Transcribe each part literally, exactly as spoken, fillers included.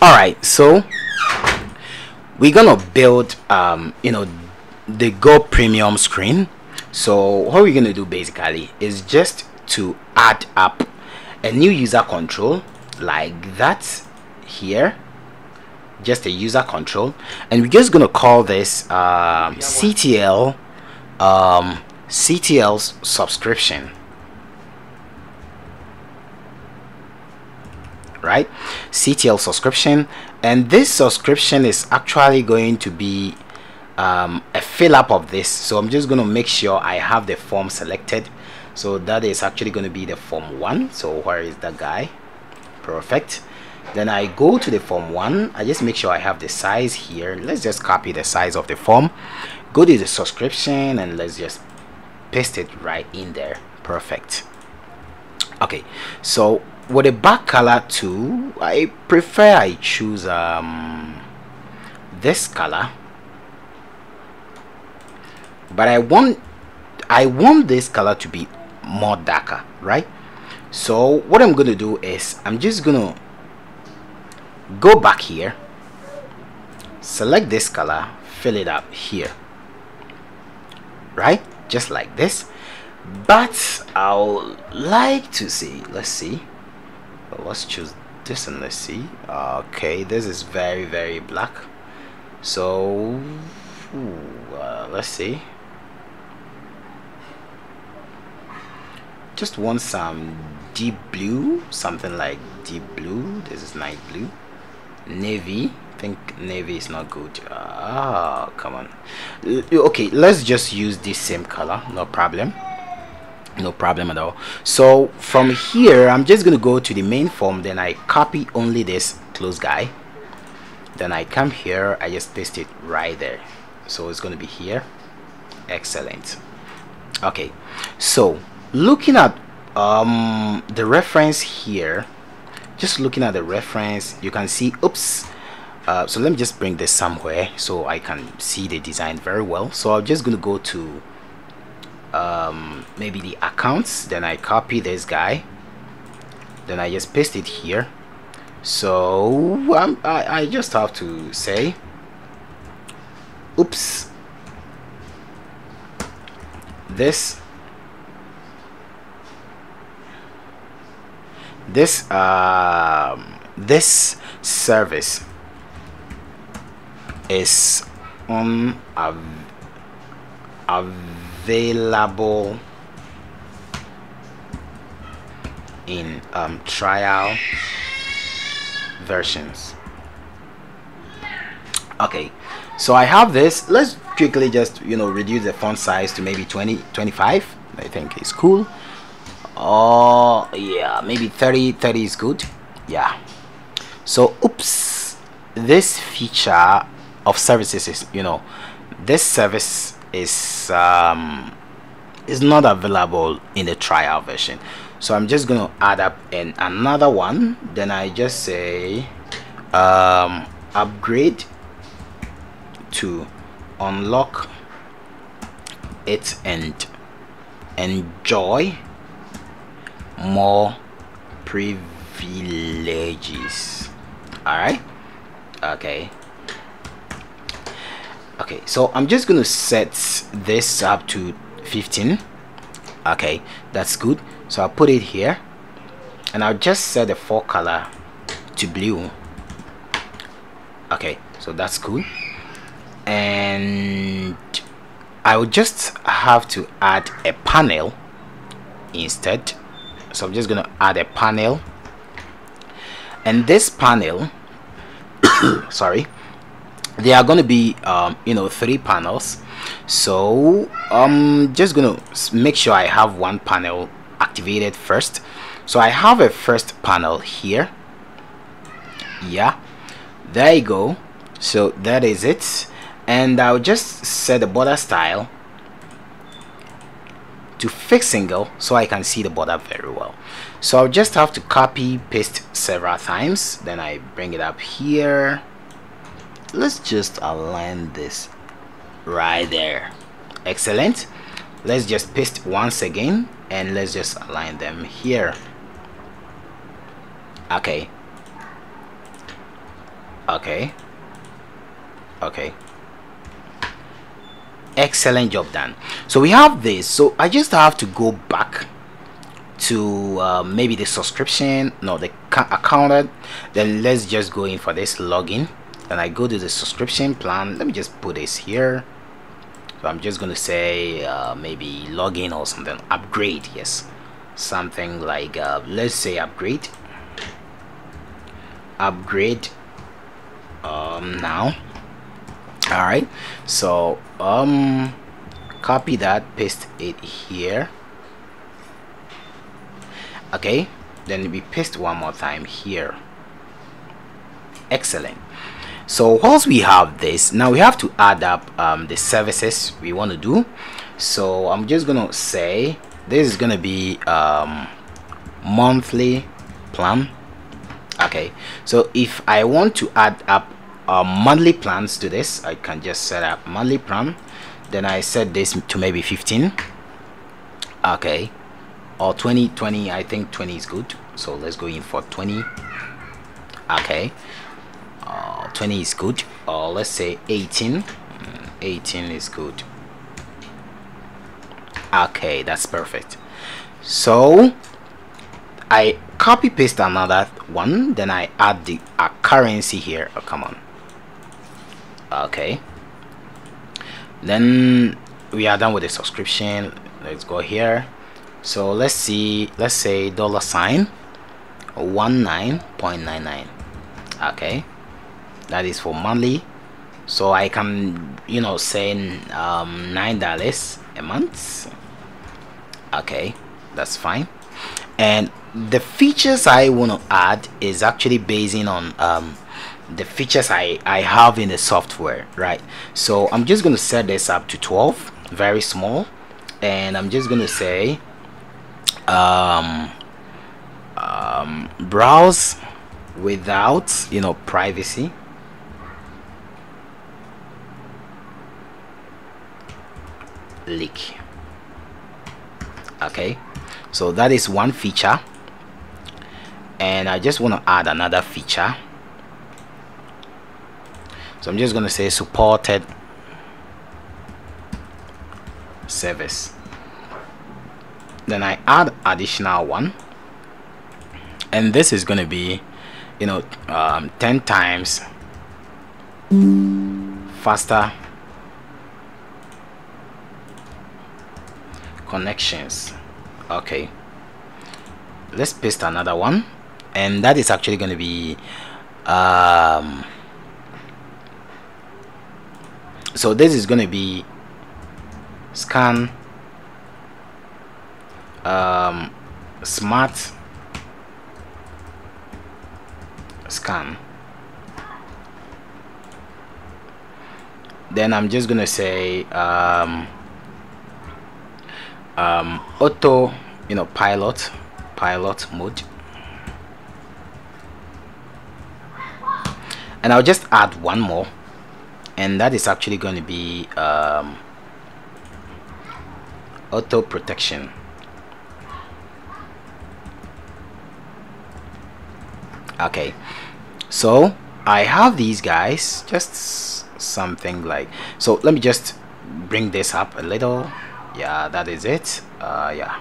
All right, so we're gonna build um you know the Go Premium screen. So what we're gonna do basically is just to add up a new user control like that here, just a user control, and we're just gonna call this um, C T L um, C T L's subscription, right? C T L subscription, and this subscription is actually going to be um, a fill up of this. So I'm just gonna make sure I have the form selected. So that is actually going to be the form one. So where is that guy? Perfect. Then I go to the form one. I just make sure I have the size here. Let's just copy the size of the form. Go to the subscription and let's just paste it right in there. Perfect. Okay. So with a back color too, I prefer I choose um, this color. But I want I want this color to be more darker, right? So what I'm gonna do is I'm just gonna go back here, select this color, fill it up here, right? Just like this. But I'll like to see, let's see, let's choose this and let's see. Okay, this is very very black. So ooh, uh, let's see, just want some deep blue, something like deep blue. This is light blue, navy. I think navy is not good. Ah, come on. Okay, let's just use this same color, no problem, no problem at all. So from here I'm just gonna go to the main form, then I copy only this close guy, then I come here, I just paste it right there. So it's gonna be here. Excellent. Okay, so looking at um the reference here, just looking at the reference, you can see, oops, uh, so let me just bring this somewhere so I can see the design very well. So I'm just gonna go to um maybe the accounts, then I copy this guy, then I just paste it here. So um, I, I just have to say oops, this this uh, this service is unavailable in um, trial versions. Okay, so I have this. Let's quickly just you know reduce the font size to maybe twenty, twenty-five, I think it's cool. Oh yeah, maybe thirty, thirty is good. Yeah, so oops, this feature of services is, you know, this service is um is not available in the trial version. So I'm just gonna add up an, another one, then I just say um upgrade to unlock it and enjoy more privileges. All right, okay, okay, so I'm just gonna set this up to fifteen. Okay, that's good. So I'll put it here and I'll just set the font color to blue. Okay, so that's cool. And I will just have to add a panel instead. So I'm just gonna add a panel, and this panel sorry, there are gonna be um, you know three panels. So I'm just gonna make sure I have one panel activated first. So I have a first panel here. Yeah, there you go. So that is it, and I'll just set the border style to fixed single so I can see the border very well. So I'll just have to copy paste several times, then I bring it up here. Let's just align this right there. Excellent. Let's just paste once again and let's just align them here. Okay, Okay. Okay. Excellent job done. So we have this. So I just have to go back to uh, maybe the subscription, no, the account. Then let's just go in for this login. Then I go to the subscription plan. Let me just put this here. So I'm just going to say uh, maybe login or something. Upgrade, yes. Something like, uh, let's say upgrade. Upgrade um, now. All right. So um, copy that, paste it here. Okay. Then we paste one more time here. Excellent. So once we have this, now we have to add up um, the services we want to do. So I'm just gonna say this is gonna be um, monthly plan. Okay, so if I want to add up uh, monthly plans to this, I can just set up monthly plan. Then I set this to maybe fifteen. Okay, or twenty, twenty. I think twenty is good. So let's go in for twenty. Okay. Uh, twenty is good, or uh, let's say eighteen, eighteen is good. Okay, that's perfect. So I copy paste another one, then I add the uh, currency here. Oh, come on. Okay, then we are done with the subscription. Let's go here. So let's see, let's say dollar sign nineteen point nine nine. Okay, that is for monthly. So I can, you know, send um, nine dollars a month. Okay, that's fine. And the features I want to add is actually basing on um, the features I, I have in the software, right? So I'm just going to set this up to twelve, very small. And I'm just going to say um, um, browse without, you know, privacy. Leak. Okay, so that is one feature, and I just want to add another feature. So I'm just going to say supported service. Then I add additional one, and this is going to be, you know, um, ten times faster connections. Okay, let's paste another one, and that is actually going to be um, so this is going to be scan um, smart scan. Then I'm just gonna say um, um, auto, you know, pilot pilot mode, and I'll just add one more, and that is actually going to be um, auto protection. Okay, so I have these guys, just something like, so let me just bring this up a little. Yeah, that is it. Uh, yeah,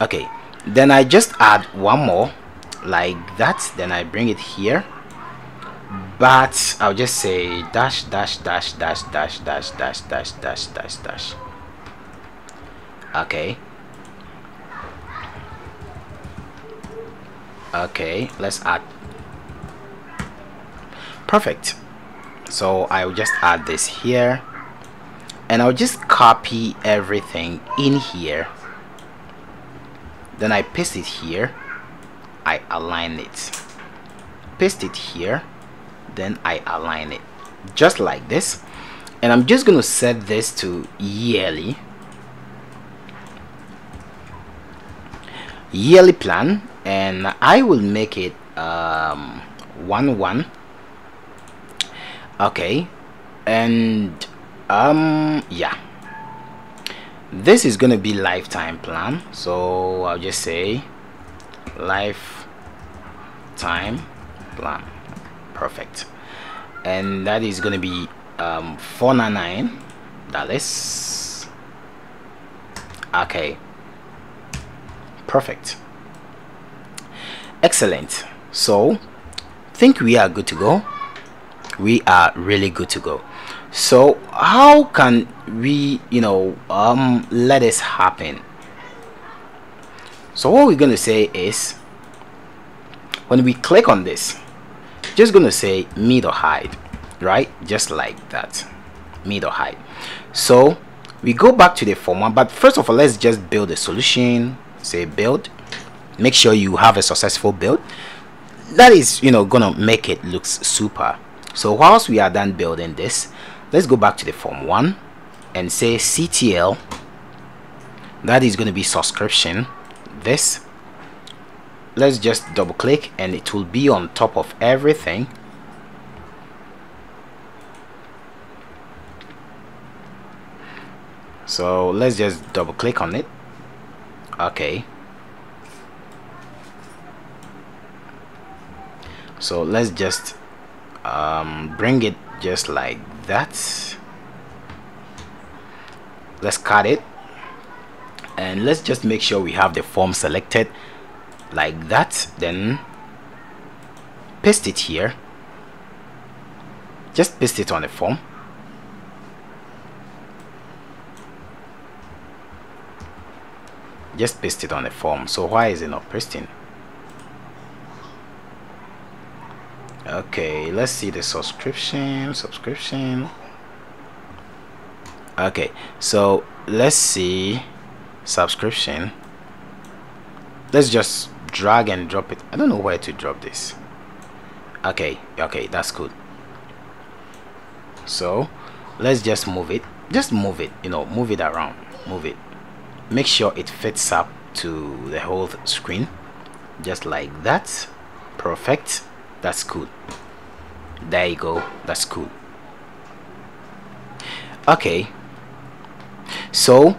okay, then I just add one more like that, then I bring it here, but I'll just say dash dash dash dash dash dash dash dash dash dash dash. Okay. Okay, let's add. Perfect. So I'll just add this here, and I'll just copy everything in here, then I paste it here, I align it, paste it here, then I align it just like this. And I'm just gonna set this to yearly yearly plan, and I will make it um, one one. Okay, and um yeah, this is gonna be lifetime plan, so I'll just say lifetime plan. Perfect. And that is going to be um, four ninety-nine dollars. Okay, perfect, excellent. So I think we are good to go. We are really good to go. So how can we, you know, um let this happen? So what we're going to say is, when we click on this, just going to say mid or hide, right? Just like that, mid or hide. So we go back to the format, but first of all, let's just build a solution. Say build. Make sure you have a successful build. That is, you know, gonna make it look super. So whilst we are done building this, let's go back to the form one and say C T L. That is going to be subscription. This, let's just double click and it will be on top of everything. So let's just double click on it. Okay, so let's just um, bring it just like that. Let's cut it and let's just make sure we have the form selected like that. Then paste it here, just paste it on the form. Just paste it on the form. So why is it not pasting? Okay, let's see the subscription, subscription. Okay, so let's see subscription. Let's just drag and drop it. I don't know where to drop this. Okay, okay, that's good. So let's just move it, just move it, you know, move it around, move it. Make sure it fits up to the whole screen, just like that. Perfect, that's cool. There you go, that's cool. Okay, so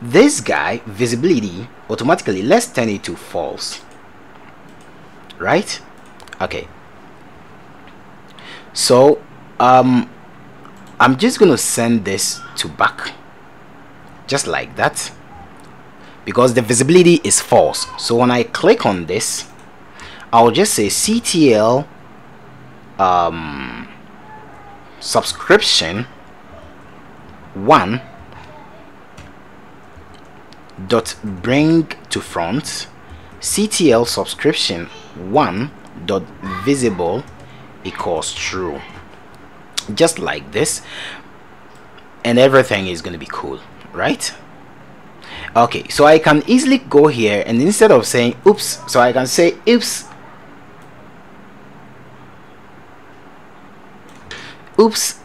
this guy visibility automatically, let's turn it to false, right? Okay, so um I'm just gonna send this to back, just like that, because the visibility is false. So when I click on this, I'll just say C T L um, subscription one dot bring to front, C T L subscription one dot visible equals true, just like this, and everything is going to be cool, right? Okay, so I can easily go here and instead of saying oops, so I can say oops oops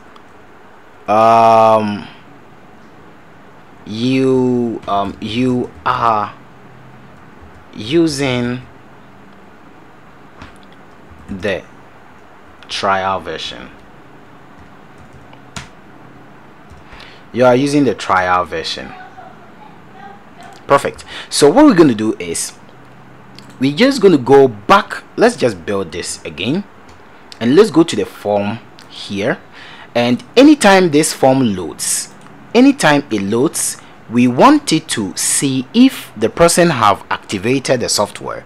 um you um you are using the trial version. You are using the trial version. Perfect. So what we're going to do is we're just going to go back. Let's just build this again and let's go to the form here, and anytime this form loads, anytime it loads, we want it to see if the person have activated the software.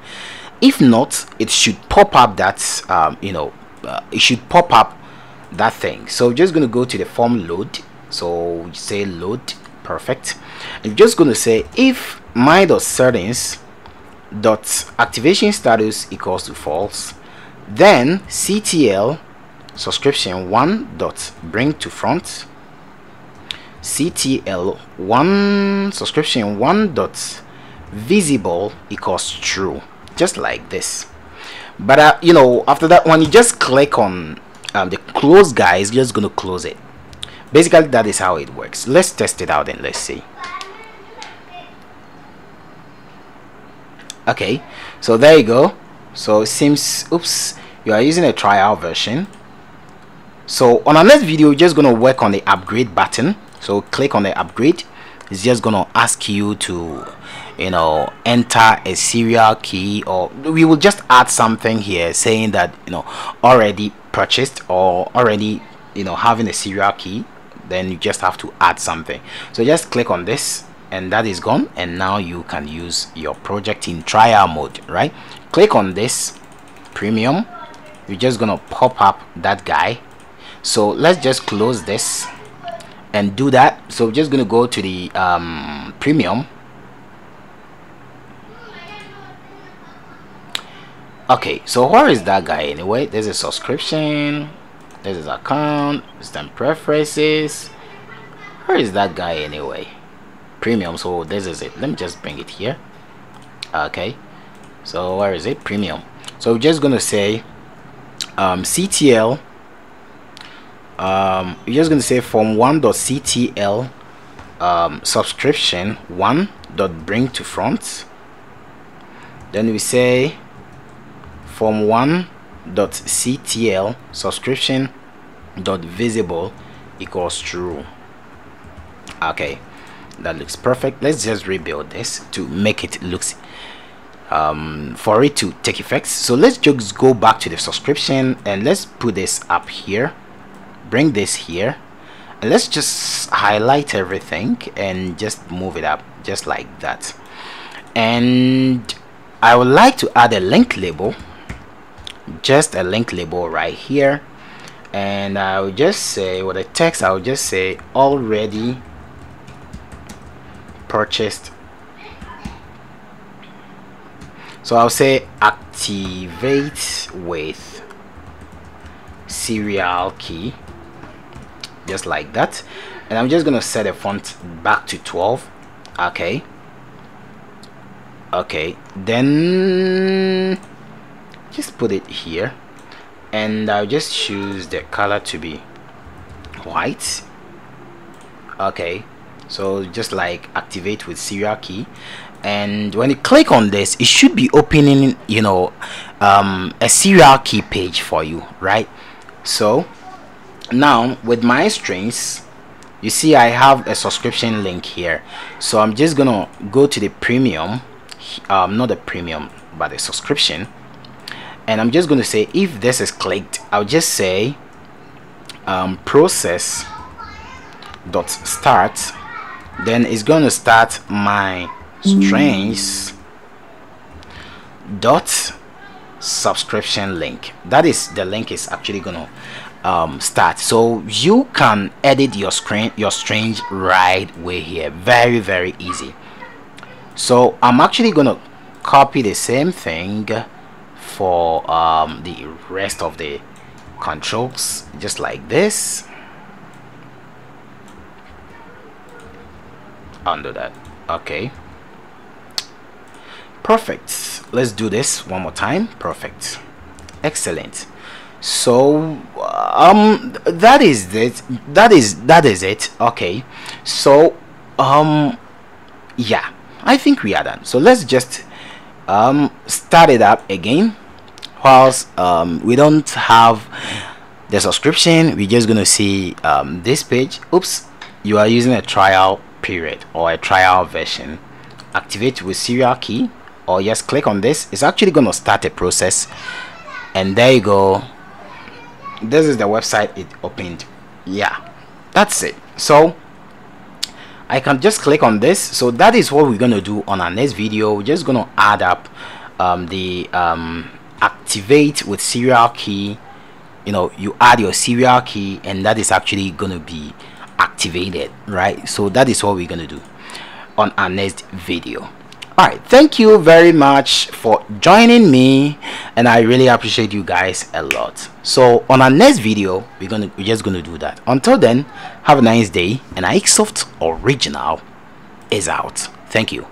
If not, it should pop up that um, you know uh, it should pop up that thing. So we're just going to go to the form load. So you say load, perfect. I'm just going to say if my dot settings dot activation status equals to false, then C T L subscription one dot bring to front, C T L one subscription one dot visible equals true, just like this. But uh, you know, after that, when you just click on um, the close guy, is just going to close it. Basically, that is how it works. Let's test it out and let's see. Okay, so there you go. So it seems, oops, you are using a trial version. So on our next video, we're just going to work on the upgrade button. So click on the upgrade it's just gonna ask you to, you know, enter a serial key, or we will just add something here saying that, you know, already purchased or already, you know, having a serial key. Then you just have to add something. So just click on this and that is gone, and now you can use your project in trial mode, right? Click on this premium, you're just gonna pop up that guy. So let's just close this and do that. So we're just gonna go to the um, premium. Okay, so where is that guy anyway? There's a subscription, there's his account, system preferences. Where is that guy anyway? Premium. So this is it. Let me just bring it here. Okay, so where is it? Premium. So we're just gonna say um, C T L. Um, we're just gonna say form one dot C T L um, subscription one dot bring to front. Then we say form one dot C T L subscription dot visible equals true. Okay, that looks perfect. Let's just rebuild this to make it looks um for it to take effect. So let's just go back to the subscription and let's put this up here, bring this here, and let's just highlight everything and just move it up just like that. And I would like to add a link label, just a link label right here, and I'll just say with a text, I'll just say already purchased. So I'll say activate with serial key, just like that. And I'm just gonna set the font back to twelve. Okay, okay, then just put it here, and I'll just choose the color to be white. Okay, so just like activate with serial key, and when you click on this, it should be opening, you know, um, a serial key page for you, right? So now with my strings, you see I have a subscription link here, so I'm just gonna go to the premium, um, not the premium but the subscription. And I'm just going to say, if this is clicked, I'll just say um, process dot start. Then it's going to start my strings dot subscription link. That is the link is actually going to um, start. So you can edit your screen, your strings right way here. Very, very easy. So I'm actually going to copy the same thing for um, the rest of the controls, just like this. Undo that. Okay, perfect. Let's do this one more time. Perfect, excellent. So um that is it. That is that is it. Okay, so um yeah, I think we are done. So let's just um start it up again. Whilst um, we don't have the subscription, we're just gonna see um, this page. Oops, you are using a trial period or a trial version. Activate with serial key, or just click on this. It's actually gonna start a process, and there you go. This is the website it opened. Yeah, that's it. So I can just click on this. So that is what we're gonna do on our next video. We're just gonna add up um, the um, activate with serial key. You know, you add your serial key and that is actually gonna be activated, right? So that is what we're gonna do on our next video. All right, thank you very much for joining me, and I really appreciate you guys a lot. So on our next video, we're gonna we're just gonna do that. Until then, have a nice day, and iXoft Original is out. Thank you.